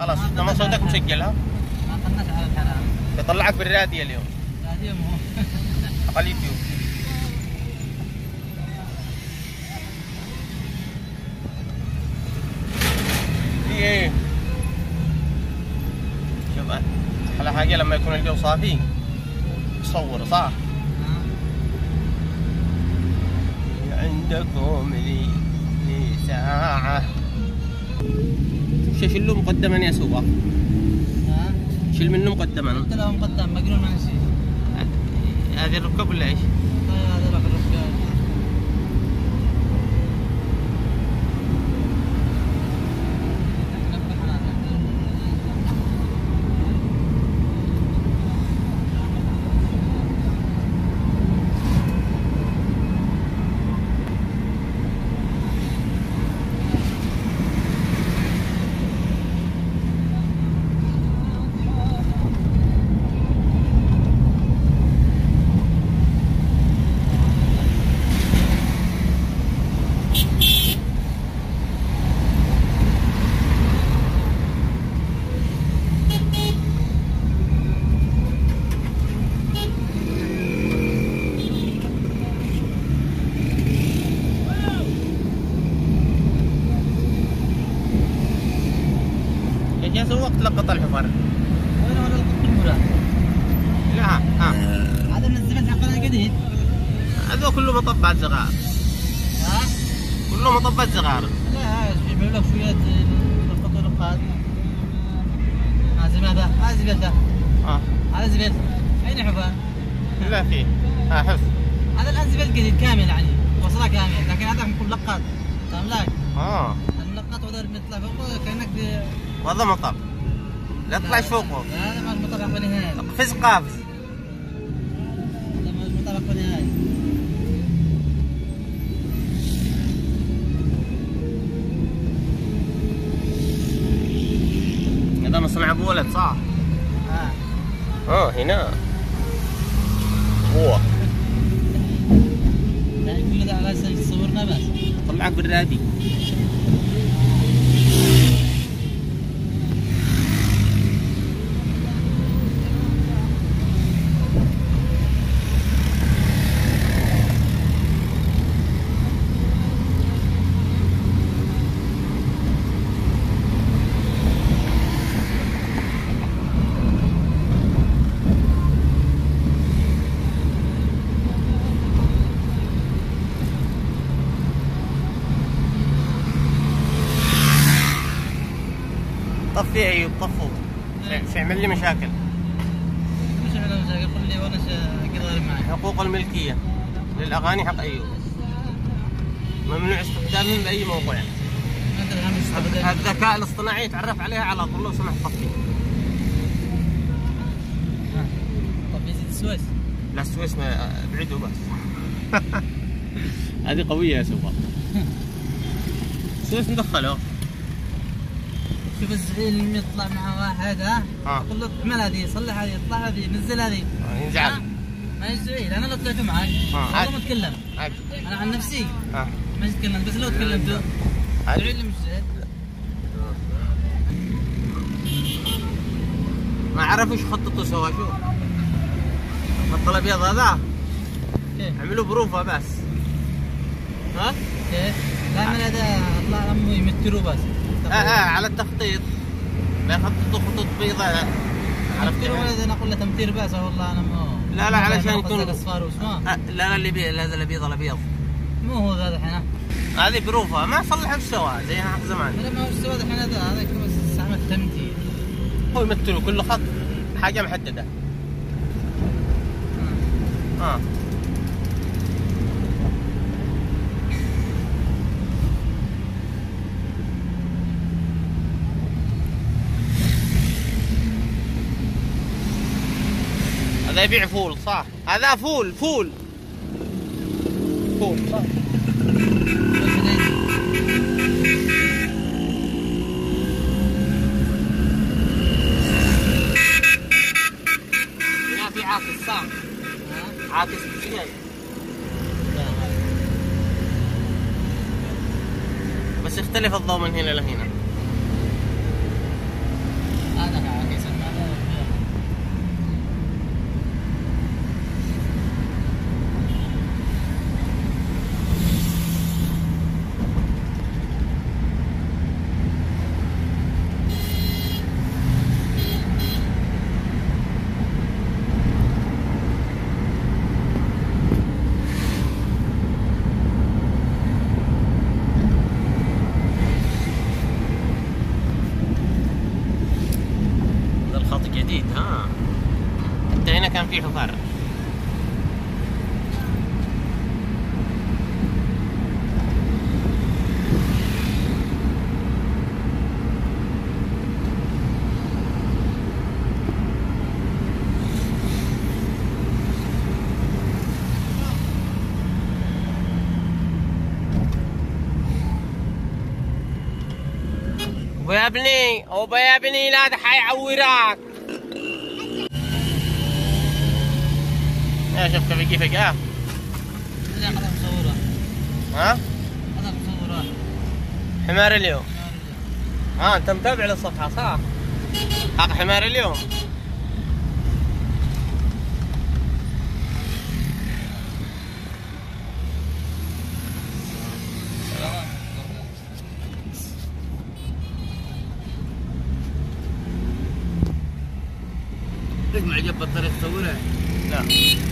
خلاص طبعا صوتك مسجلها. ما طلعت على الحرام. بطلعك بالراديو اليوم. راديو مو على اليوتيوب. دي ايه؟ شوف على حاجة لما يكون الجو صافي تصور صح؟ عندكم لي ساعة. شيل له مقدما يا سوبر. ها؟ شيل منه مقدما. قلت له مقدم مجنون منسي. هذه الركاب ولا ايش؟ هذا الركاب. سوق تلقط الحمار. وين ولا القطة لا ها. هذا من الزمن حقنا جديد. هذا كله مطبات صغار. ها؟ كله مطبات صغار. لا يجيب لك شوية نقط ونقاط. هذا زبل هذا، هذا زبل ده. هذا زبل. أين حفار؟ لا فيه. حفظ. هذا الآن زبل جديد كامل عليه، وصله كامل، لكن هذا كله لقط. فاهم لاك؟ اللقط وده بيطلع فوق كأنك وهذا مطر لا تطلعش فوقه. هذا ما المطر أقوى نهاية قفز قافز. هذا ما المطر أقوى نهاية. هذا مصنع أبو ولد صح؟ هنا هو يعني كل ده على أساس تصورنا بس طلعك بالرادي. طفي عيوب طفوا يعمل لي مشاكل. مش يعمل مشاكل قل لي وانا اقدر معك. حقوق الملكيه للاغاني حق ايوب ممنوع استخدامهم باي موضوع. الذكاء الاصطناعي يتعرف عليها على طول لو سمحت طفي. طفي زيت السويس. لا السويس ما ابعدوا بس. هذه قويه يا سوبر. السويس مدخله. شوف الزعيم لما يطلع مع واحد يقول له اعمل هذه صلح هذه اطلع هذه نزل هذه ينزعل. ما يزعل. انا لو طلعت معك والله ما اتكلم. انا عن نفسي ما اتكلم بس لو تكلمت زعيم اللي مش زعيم ما عرفوش خططوا سوا. شوف الخط الابيض هذا عملوا بروفه بس. ها؟ كيف؟ لا عمل هذا اطلع امه يمتروا بس. على التخطيط ما يخططوا خطوط بيضاء. عرفت كيف؟ انا اقول له تمثيل باسه والله انا مو لا علشان يكون الاصفار واسمه. لا اللي بي هذا الابيض الابيض مو هو هذا الحين. هذه بروفه ما صلحوا سوا زي حق زمان. لا ما هو سوا الحين هذا بس استعمل تمثيل. هو يمثلوا كل خط حاجه محدده. هذا يبيع فول صح؟ هذا فول صح؟ هنا في عاكس صح؟ عاكس بالشمال بس يختلف الضوء من هنا لهنا. شاطئ جديد. ها حتى هنا كان في حفر. يا ابني اوبا يا ابني لا ده حيعورك. يا شوف كيف فجأة. لا اخذها مصورة. ها؟ اخذها مصورة. حمار اليوم. ها انت متابع للصفحة صح؟ حق حمار اليوم. مع جنب الطريق تصورها؟ لا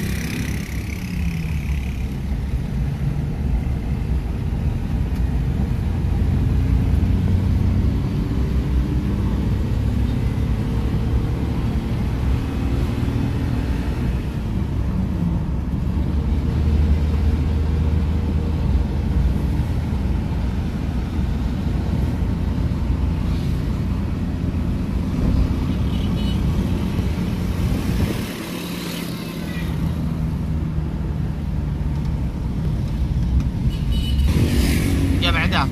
بعدها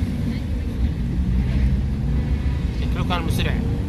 شكله كان مسرع.